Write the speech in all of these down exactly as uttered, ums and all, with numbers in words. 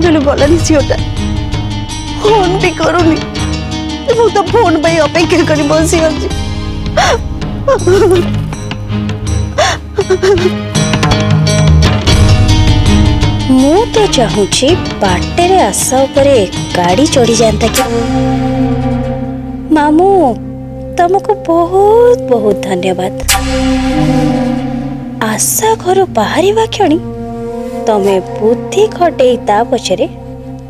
कि मैंने बोला झीटा फोन भी करूनी तो फोन पे अपेक्षा कर बसी मु तो चाहूँगी बाटे आशा उपर गाड़ी चढ़ी जाता क्या मामू तुमको बहुत बहुत धन्यवाद। आशा घर बाहर क्षणी तमें बुद्धि खटे पछरे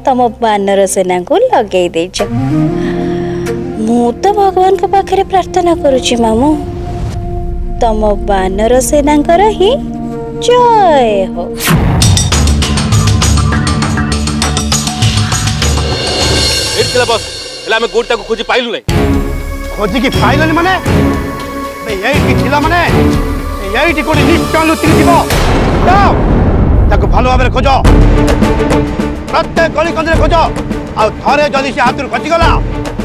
तम बानर सेना को लगे देच मु तो भगवान को पाखे प्रार्थना करुच्ची मामू तम बानर सेना ही जय हो। एतला बस एला हमें गोटा को खोजी पाइलु नै खोजी की पाइलनि माने बे यही की छिला माने यही टिकोडी निष्कालु तिर दिबो जाओ ताको भालो भाबे खोजो प्रत्येक गली कंदरे खोजो आ थरे जदी से हातुर खसि गला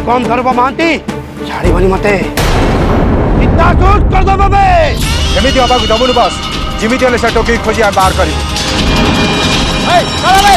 कोन धरबो महांती झाड़ी बनी मते इता शूट कर दो बबे जेमिति बाबा को दबुनु बस जेमिति वाले सटो की खोजी आ बाहर करी ए चला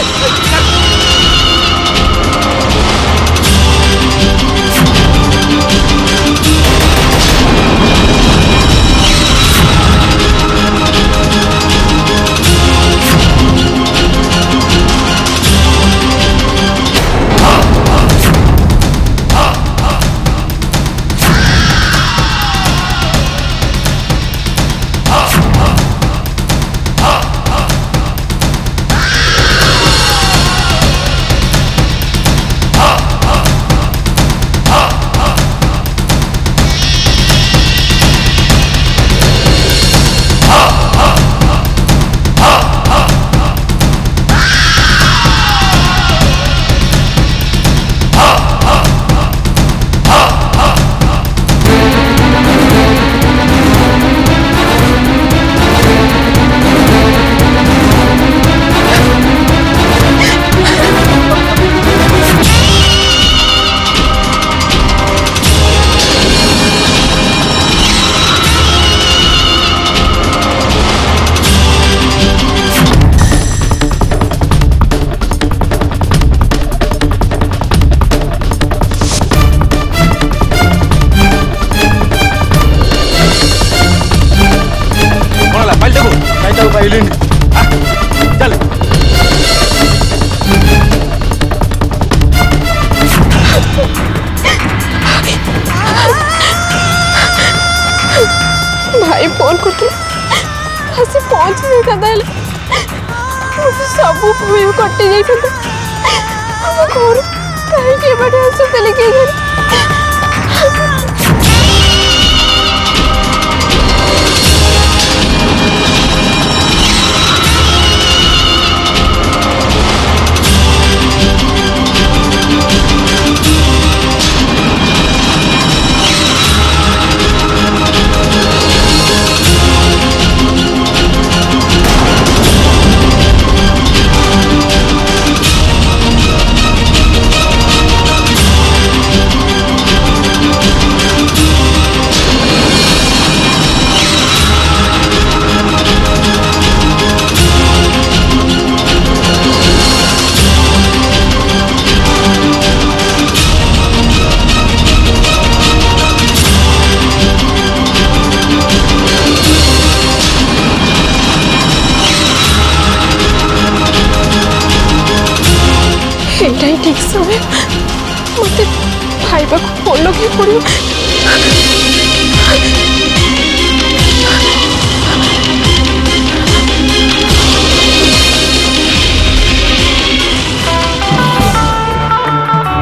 बे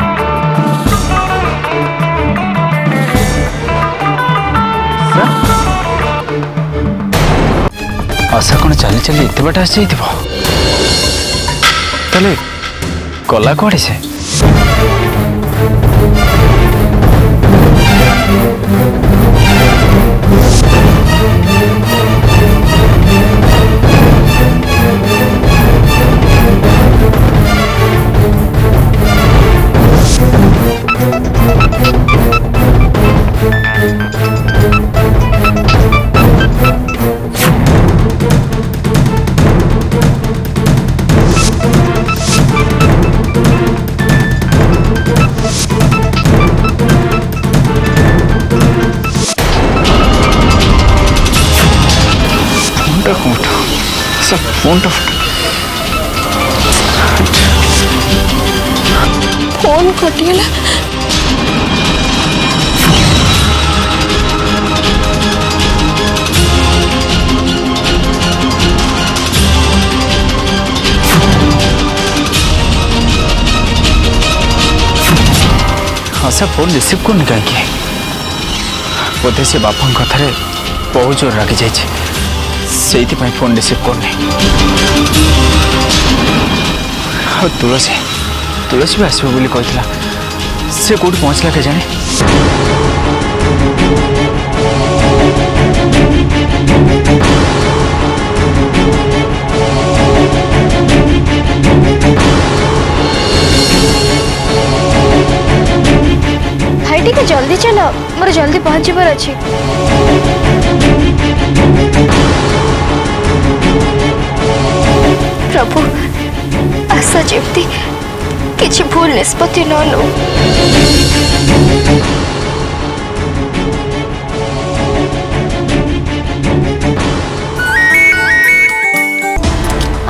आशा कौन चली चली एत बाट आसी गला कड़े से फोन कटिगला आशा फोन रिसीव कर बोधे से बापा कथा बहुत जोर रागी जाए से फोन रिसीव करनी तुलसी तुलसी भी आसो बोली से कौट पहुँचला क्या जाने भाई टी जल्दी चलो मोर जल्दी पहुँच प्रभु आशा जमी किसी भूल निष्पत्ति न लो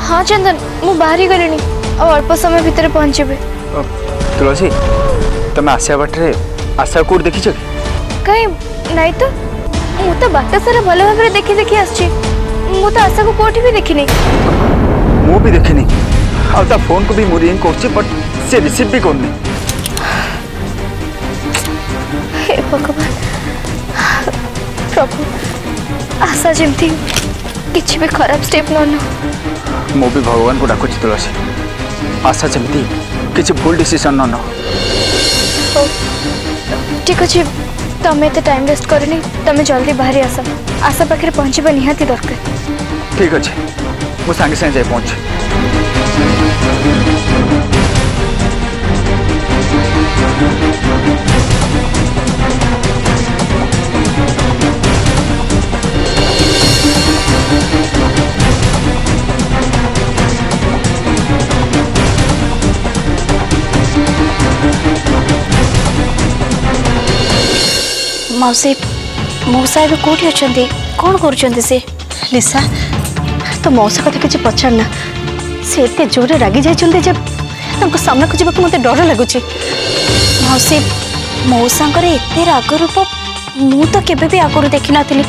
हाँ चंदन मु बाहरी गली और अल्प समय भितर पहुंचे तुलसी तुम आशा बाटे आशा कोड देखी कहीं नहीं तो मुझे तो बाट सारा भल भाव देखी देखी आसी मुझे आशा को कौटी भी देखी मु भी देखनी आ फोन को भी मु रिंग कर बट से रिसीव भी करनी भगवान प्रभु आशा जमी किसी भी खराब स्टेप न मु भी भगवान को डाकुच तुलसी आशा जमी किसी भूल डिसीजन न ठीक अच्छे तुम्हें तो टाइम वेस्ट करनी तुम्हें जल्दी बाहरी आस आशा पाखे पहुँचवा निहाती दरकार ठीक अच्छे मो सांगे सांगे जाए पहुँचे मौसी मौसा ए कौटी अच्छा कौन कर से लिसा तो मौसा कथा किसी पचारना से एत जोरे रागी जाइए जब तक सामना को जावाक मत डर लगुच मौसी मौसा एत राग रूप मु तो केवे भी आगुरी देखी नी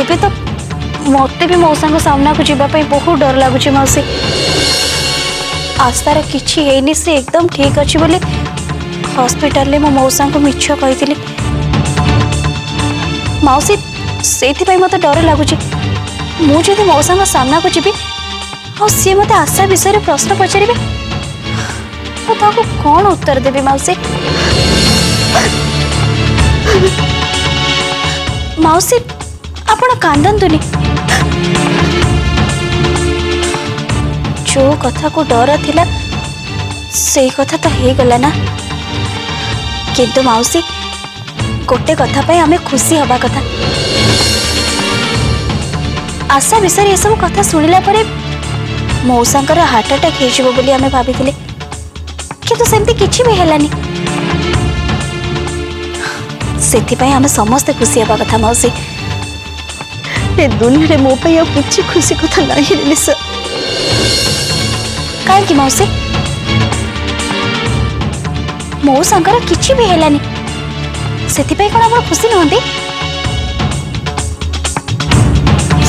ए तो मत भी मौसा सामना को जावाई बहुत डर लगुच मौसी आस्तार किसी है से एकदम ठीक अच्छे बोली हॉस्पिटल में मो मौसा को मिछ कही मौसी से मत डर लगुच मुझे तो मौसा सामना को जी और सी मत आशा विषय में प्रश्न पचारे कौन उत्तर देवी मौसी मौसी आपड़ कांदंतुनी जो कथा को डर थिला से कथा तो हो गला ना किंतु मौसी गोटे कथा पे हमें खुशी हवा कथा आशा विषय ये सब कथा सुनिला परे मौसा हार्ट अटैक हो बोली आमे भाभी किंतु सेमती किछि भी हेलानी सेति पय आमे समस्त खुशी हवा कथा मौसी ए दुनिया रे मो पय किछि खुशी कथा नाही लिसा काहे कि मौसी मौसा किछि भी हेलानी सेति पय कोन हमर खुशी नहंदी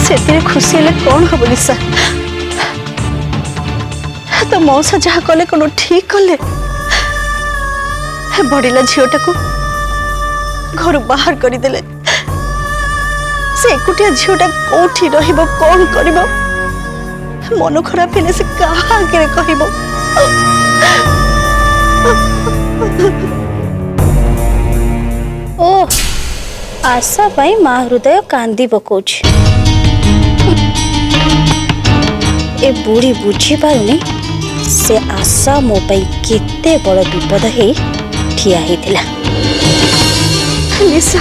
से खुशी हेले कौन हम लिसा तो मौसा जहाँ कले कौन ठीक कले बड़ला झीटा को घर बाहर करदे से एकुटिया झीटा कौटी रहिबो कौन करिबो मन खराब हेले से कहा आगे कहिबो ओ आशा पाई माँ हृदय कांदी पकोछ ए बूढ़ी बुझी पारनी से आशा मो केते बड़ विपद है ठिया होता लिसा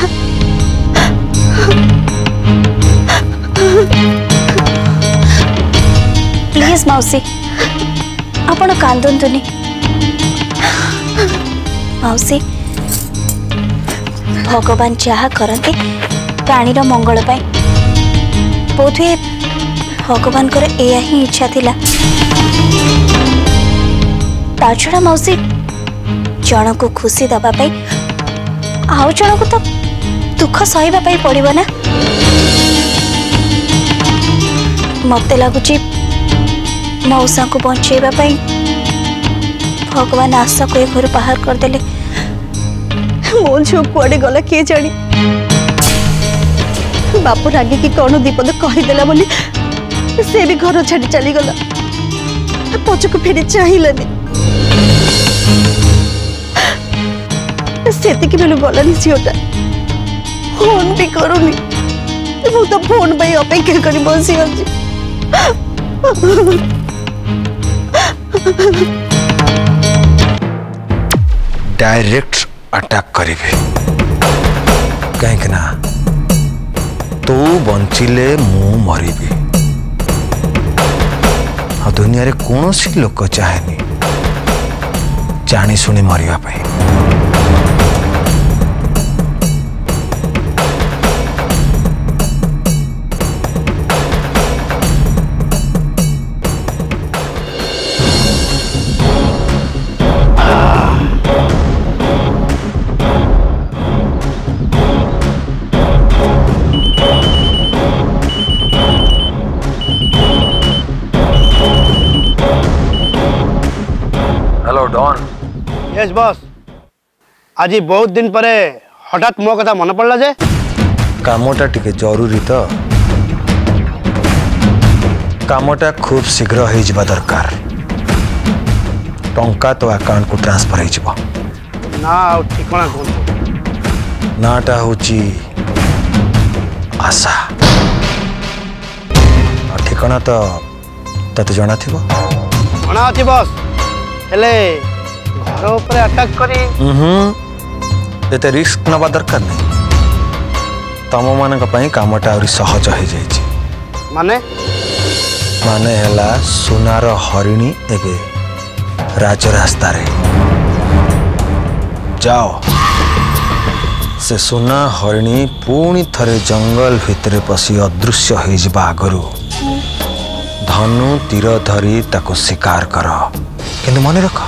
प्लीज मौसी आपण कांदंतुनी मौसी भगवान जहा करते प्राणीर मंगल पाई बोधे भगवान एया ही इच्छा थिला। ताछड़ा मौसी जन को खुशी दबा पाई आउ जन को तो दुख सहबा पाई पड़िबो ना। मत लगुच मौसा को बचेबा पाई भगवान आशा को घर बाहर करदेले। मो झो कुआडे गला के जानी बापू रागे की कौन दीपद कहीदेला बोली से भी घर छाड़ी चली गला। पछकु फेरी चाहिलानी सेतिक बेलू गलानी झीटा फोन भी करूनी। मु तो फोन पर अपेक्षा कर बसी अच्छी। डायरेक्ट अटैक करेंगे कहीं ना तू बंचिले मु मरि आ दुनिया रे कौन सी लोक चाहेनी जानी सुनी मरिया पाई। यस बॉस आज बहुत दिन पर हठात मो कथा मन पड़ला जे कामटा टिके जरूरी तो कामटा खूब शीघ्र हो जावा दरकार। टंका तो अकाउंट को ट्रांसफर हो जावा ना ठिकाना कोन नाटा होची आशा ठिकाना तो तते जाना थिबो जाना अछि बॉस। हेले घर पर अटैक करी ये रिस्क नवा दरकार नहीं। तम मान कामटा आहुरी सहज हो जाए माने माने हला सुनार हरिणी एबे राजरास्ता रे जाओ से सुना हरिणी पुणी थरे जंगल भितर पसी अदृश्य हो जावा आगु धनु तीर धरी ताको शिकार कर। किंतु मन रख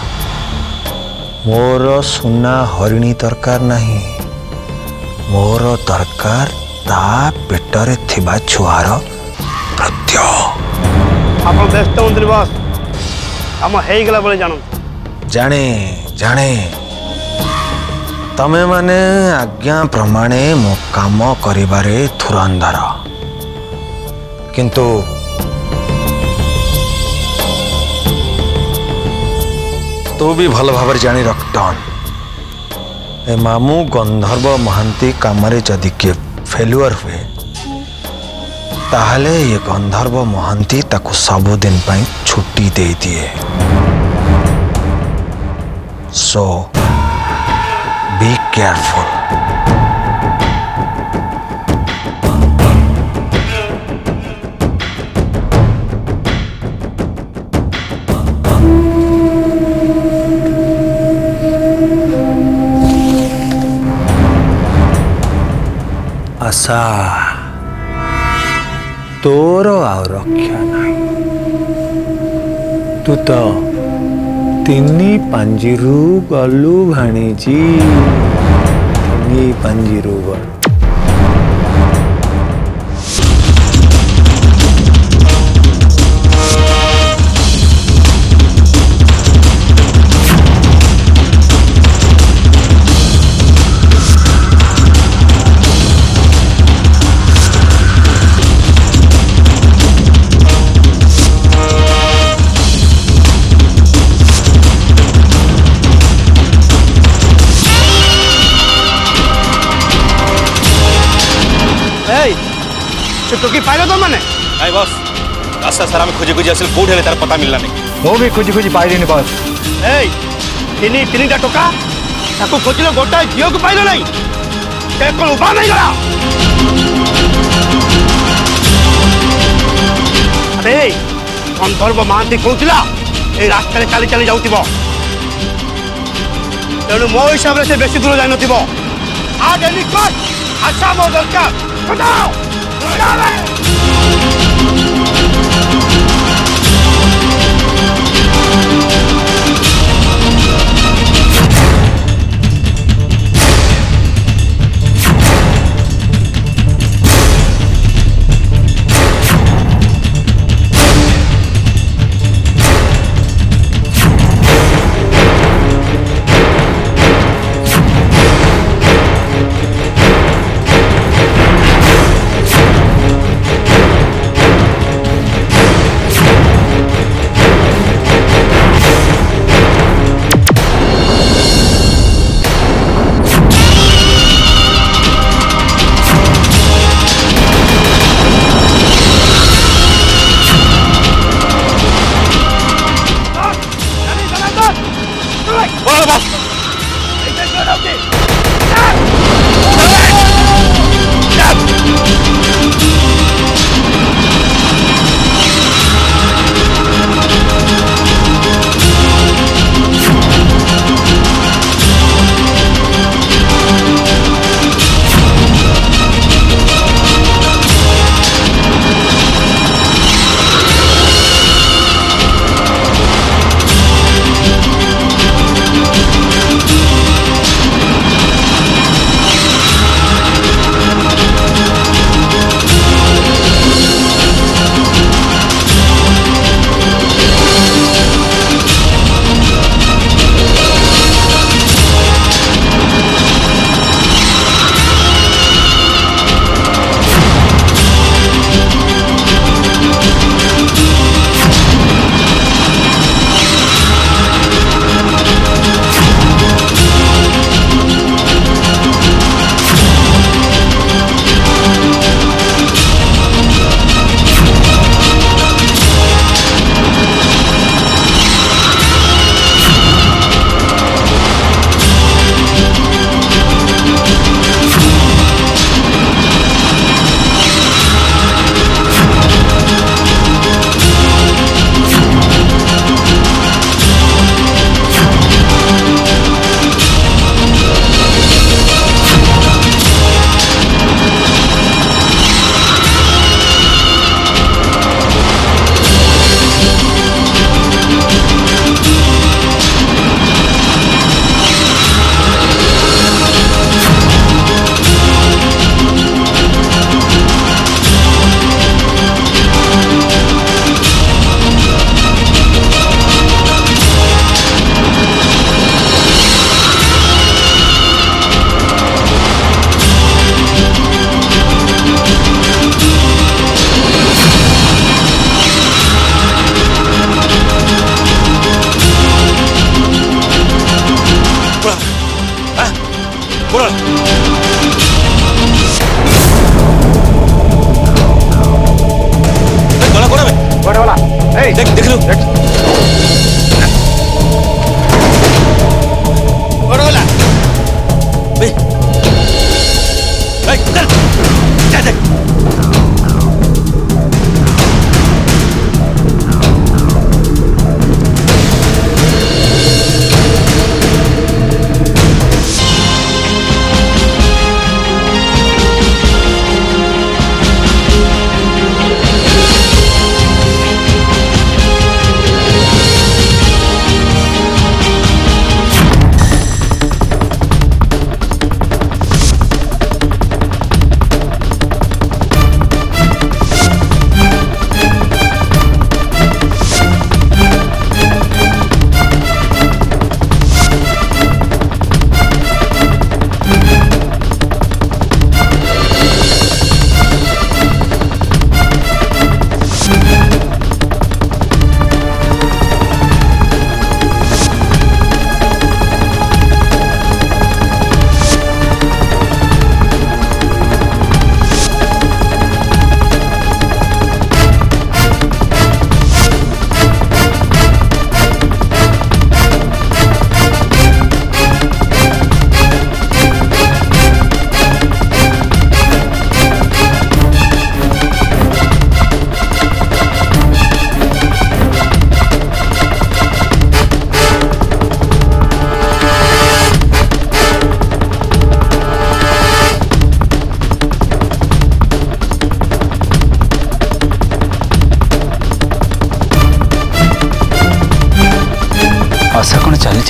मोर सुना हरिणी दरकार नहीं मोर दरकार ता पेटरे थिबा छुआर प्रत्य। आप व्यस्त मंत्री बस आम होगा बोले जान जाने जाने तमें माने आज्ञा प्रमाणे मो काम करिबारे धुरंधर। किंतु तू तो भी भल भाव जानी रख टन ए मामू गंधर्व महांती काम जदि किए फेलुअर हुए ताहले ये गंधर्व महांती ताकू सबुदिन पाई छुट्टी दे दिए। सो बी केयरफुल। आशा तोर आउ रक्षा नहीं तू तो तिनी पांजीरू गलू भाणीजी तिनी पांजीरू गलू। टोकी पाइलो तो माने भाई बॉस आशा सारा में खोजी खोजी असल कोड हेले तार पता मिलला नहीं वो भी खोजी खोजी पाइले नहीं बॉस। ए तिनी तिनी टा टोका ताको खोजिलो गोटा जियो को पाइलो नहीं ते को उबा नहीं गला। अरे अंतर्व मानती कोथिला ए रास्ता रे चली चली जाउतिबो तेनु मो हिसाब रे से बेसी दूर जाय नथिबो आ देनी कर आशा मो दरकार बताओ।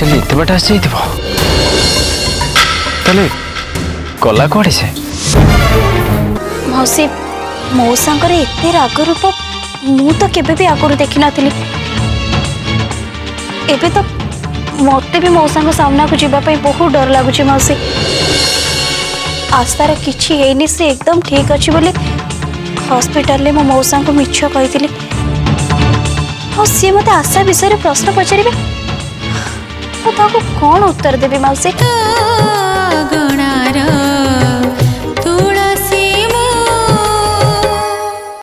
चली इतने बड़ा से इतने बो तले कोला कोड़ी से मौसी मौसा करे इतने रागों पर मुँह तो केबे भी आकोर देखना थली एबे तो मौते भी मौसा को सामना कुछ जीवा पे बहुत डर लागू ची मौसी आज तारा किची है नहीं से एकदम ठीक अच्छी बोले हॉस्पिटल ले मौसा को मिच्छा कहीं थली और सी मते आशा विषय प्रश्न पचारी में तो ताको कौन उत्तर देबे मौसी।